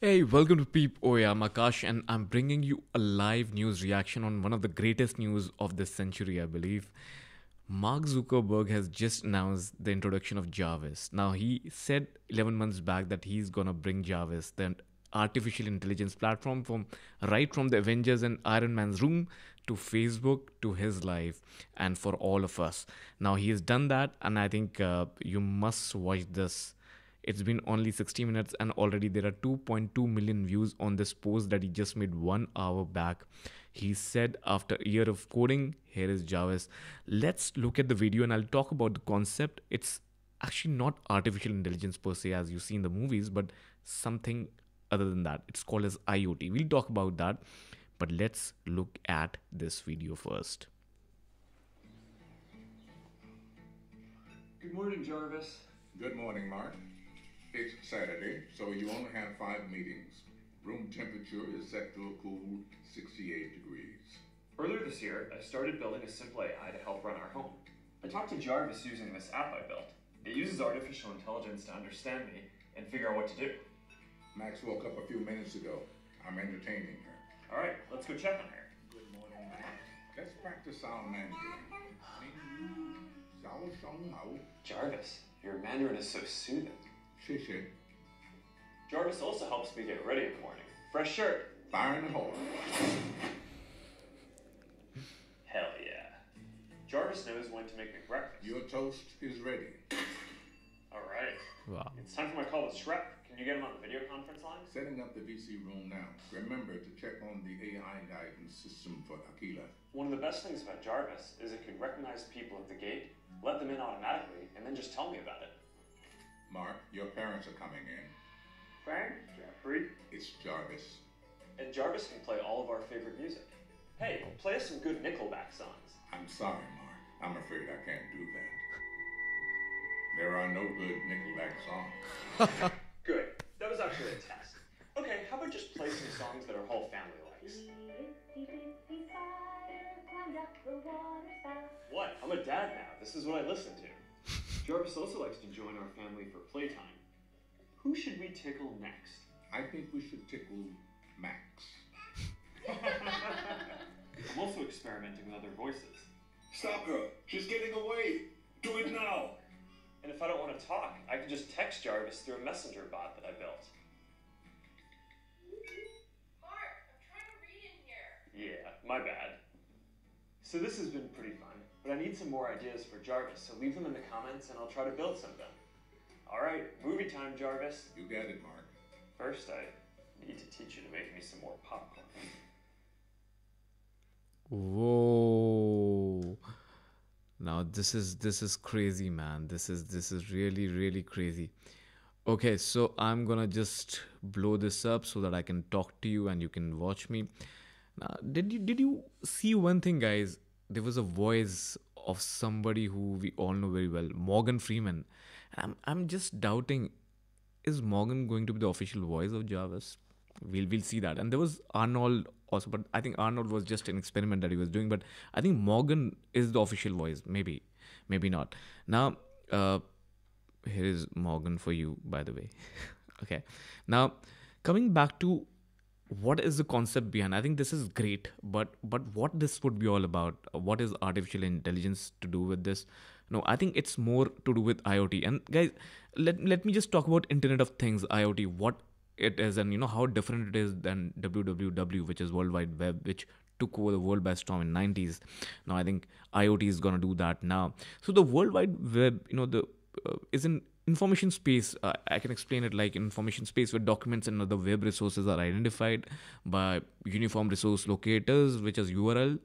Hey, welcome to Peep OA. I'm Akash and I'm bringing you a live news reaction on one of the greatest news of this century, I believe. Mark Zuckerberg has just announced the introduction of Jarvis. Now, he said 11 months back that he's going to bring Jarvis, the artificial intelligence platform, right from the Avengers and Iron Man's room to Facebook to his life and for all of us. Now, he has done that and I think you must watch this. It's been only 60 minutes and already there are 2.2 million views on this post that he just made 1 hour back. He said after a year of coding, here is Jarvis. Let's look at the video and I'll talk about the concept. It's actually not artificial intelligence per se as you see in the movies, but something other than that. It's called as IoT. We'll talk about that, but let's look at this video first. Good morning, Jarvis. Good morning, Mark. It's Saturday, so you only have 5 meetings. Room temperature is set to a cool 68 degrees. Earlier this year, I started building a simple AI to help run our home. I talked to Jarvis using this app I built. It uses artificial intelligence to understand me and figure out what to do. Max woke up a few minutes ago. I'm entertaining her. All right, let's go check on her. Good morning, Max. Let's practice our Mandarin. Jarvis, your Mandarin is so soothing. Jarvis also helps me get ready in the morning. Fresh shirt. Fire in the hole. Hell yeah. Jarvis knows when to make me breakfast. Your toast is ready. Alright. Wow. It's time for my call with Shrep. Can you get him on the video conference line? Setting up the VC room now. Remember to check on the AI guidance system for Aquila. One of the best things about Jarvis is it can recognize people at the gate, let them in automatically, and then just tell me about it. Mark, your parents are coming in. Frank, Jeffrey. It's Jarvis. And Jarvis can play all of our favorite music. Hey, play us some good Nickelback songs. I'm sorry, Mark. I'm afraid I can't do that. There are no good Nickelback songs. Good. That was actually a test. Okay, how about just play some songs that our whole family likes? What? I'm a dad now. This is what I listen to. Jarvis also likes to join our family for playtime. Who should we tickle next? I think we should tickle Max. I'm also experimenting with other voices. Stop her! She's getting away! Do it now! And if I don't want to talk, I can just text Jarvis through a messenger bot that I built. Mark, I'm trying to read in here. Yeah, my bad. So this has been pretty fun. But I need some more ideas for Jarvis, so leave them in the comments and I'll try to build some of them. Alright, movie time, Jarvis. You got it, Mark. First, I need to teach you to make me some more popcorn. Whoa. Now this is crazy, man. This is really, really crazy. Okay, so I'm gonna just blow this up so that I can talk to you and you can watch me. Now, did you see one thing, guys? There was a voice of somebody who we all know very well, Morgan Freeman. And I'm just doubting, is Morgan going to be the official voice of Jarvis? We'll see that. And there was Arnold also, but I think Arnold was just an experiment that he was doing. But I think Morgan is the official voice. Maybe, maybe not. Now, here is Morgan for you, by the way. Okay. Now, coming back to what is the concept behind? I think this is great, but what this would be all about? What is artificial intelligence to do with this? No, I think it's more to do with IoT. And guys, let me just talk about Internet of Things, IoT, what it is and you know how different it is than WWW, which is World Wide Web, which took over the world by storm in 90s. Now I think IoT is gonna do that now. So the World Wide Web, you know, is an information space. I can explain it like information space where documents and other web resources are identified by uniform resource locators, which is URL,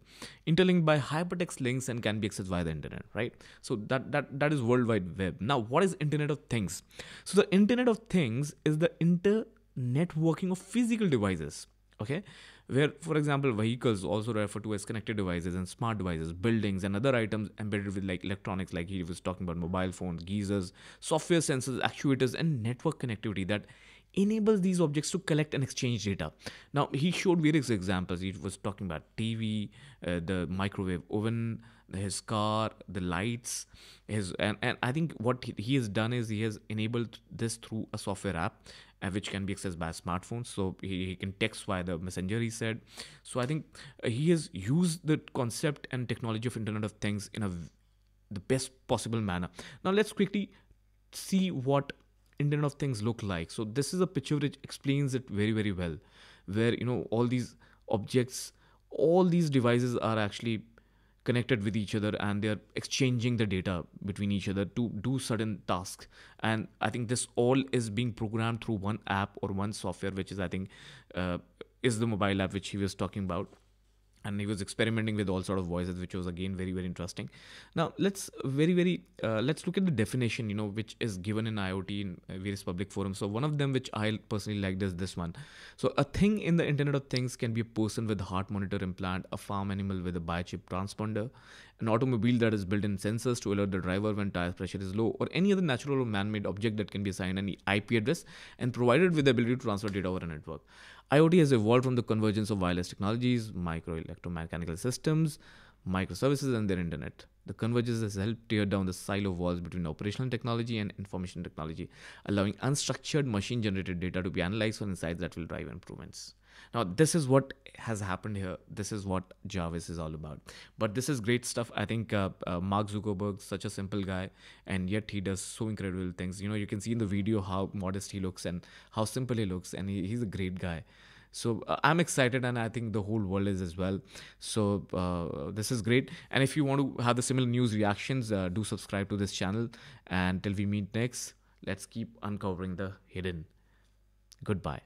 interlinked by hypertext links and can be accessed via the internet, right? So that is World Wide Web. Now, what is Internet of Things? So the Internet of Things is the internetworking of physical devices, okay? Where, for example, vehicles also referred to as connected devices and smart devices, buildings and other items embedded with like electronics, like he was talking about mobile phones, geysers, software sensors, actuators and network connectivity that enables these objects to collect and exchange data. Now, he showed various examples. He was talking about TV, the microwave oven, his car, the lights, and I think what he has done is he has enabled this through a software app which can be accessed by smartphones. So he can text via the messenger, he said. So I think he has used the concept and technology of Internet of Things in the best possible manner. Now let's quickly see what Internet of Things look like. So this is a picture which explains it very, very well, where, you know, all these objects, all these devices are actually connected with each other and they are exchanging the data between each other to do certain tasks. And I think this all is being programmed through one app or one software, which is, I think, is the mobile app which he was talking about. And he was experimenting with all sort of voices, which was again very, very interesting. Now let's let's look at the definition, you know, which is given in IoT in various public forums. So one of them, which I personally liked, is this one. So a thing in the Internet of Things can be a person with a heart monitor implant, a farm animal with a biochip transponder, an automobile that is built in sensors to alert the driver when tire pressure is low, or any other natural or man-made object that can be assigned an IP address and provided with the ability to transfer data over a network. IoT has evolved from the convergence of wireless technologies, microelectromechanical systems, microservices, and their internet. The convergence has helped tear down the silo walls between operational technology and information technology, allowing unstructured machine-generated data to be analyzed for insights that will drive improvements. Now, this is what has happened here. This is what Jarvis is all about. But this is great stuff. I think Mark Zuckerberg, such a simple guy, and yet he does so incredible things. You know, you can see in the video how modest he looks and how simple he looks, and he's a great guy. So I'm excited, and I think the whole world is as well. So this is great. And if you want to have the similar news reactions, do subscribe to this channel. And till we meet next, let's keep uncovering the hidden. Goodbye.